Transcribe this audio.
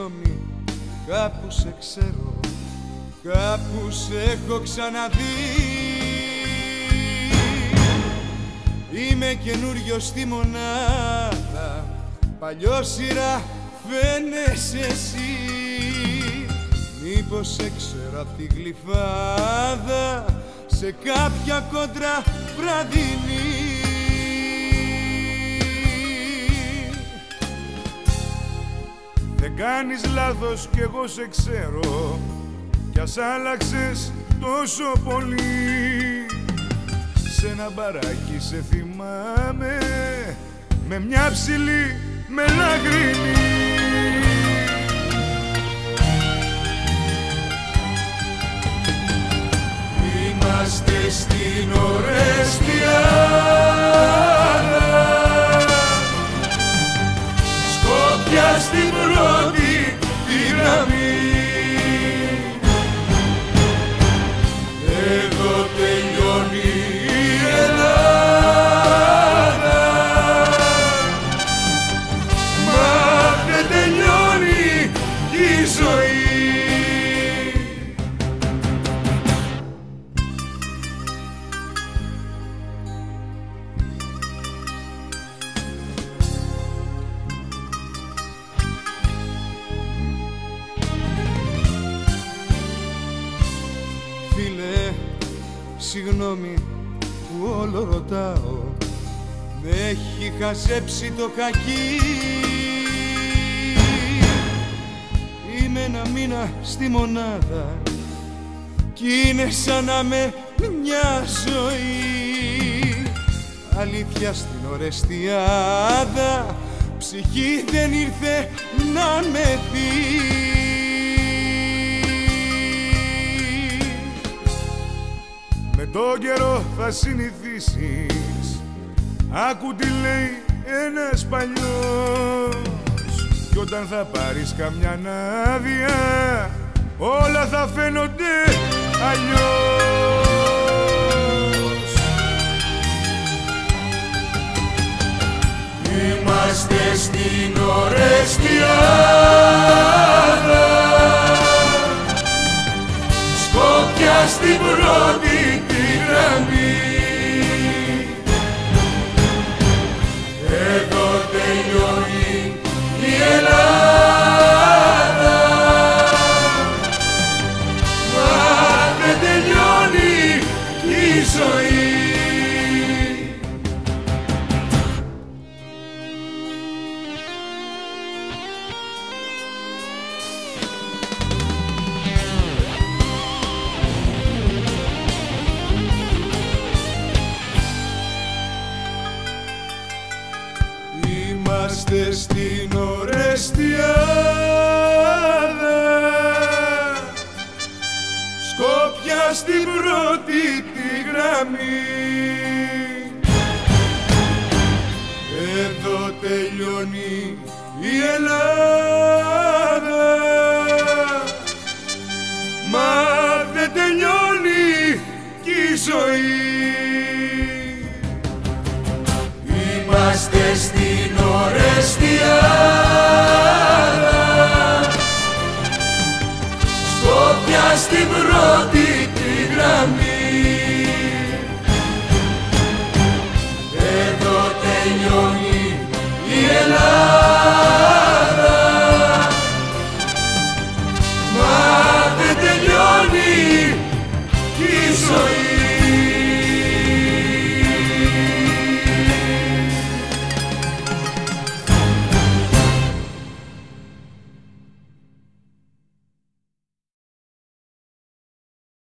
συγγνώμη, κάπου σε ξέρω, κάπου σε έχω ξαναδεί. Είμαι καινούριος στη μονάδα, παλιόσυρα φαίνεσαι εσύ. Μήπως έξερα απ' τη Γλυφάδα σε κάποια κόντρα βραδινή. Δεν κάνεις λάθος κι εγώ σε ξέρω, κι ας άλλαξες τόσο πολύ. Σ' ένα μπαράκι σε θυμάμαι, με μια ψηλή μελαγρινή. Είμαστε στην Ορεστιάδα, Σκόπια στην πρώτη τη γραμμή. Εδώ τελειώνει η Ελλάδα, μα δεν τελειώνει η ζωή. Συγγνώμη που όλο ρωτάω, με έχει χαζέψει το κακί. Είμαι ένα μήνα στη μονάδα κι είναι σαν να με μια ζωή. Αλήθεια στην Ορεστιάδα ψυχή δεν ήρθε να με δει. Τον καιρό θα συνηθίσεις, άκου τι λέει ένας παλιός. Κι όταν θα πάρεις καμιά άδεια, όλα θα φαίνονται αλλιώς. Είμαστε στην Ορεστιάδα, Σκόπια στην πρώτη τη γραμμή. Εδώ τελειώνει η Ελλάδα, μα δεν τελειώνει η ζωή. Είμαστε στην Ορεστιάδα, Σκόπια στην πρώτη τη γραμμή. Εδώ τελειώνει η Ελλάδα, μα δεν τελειώνει κι η ζωή. Είμαστε στην Ορεστιάδα, Σκόπια στην πρώτη τη γραμμή.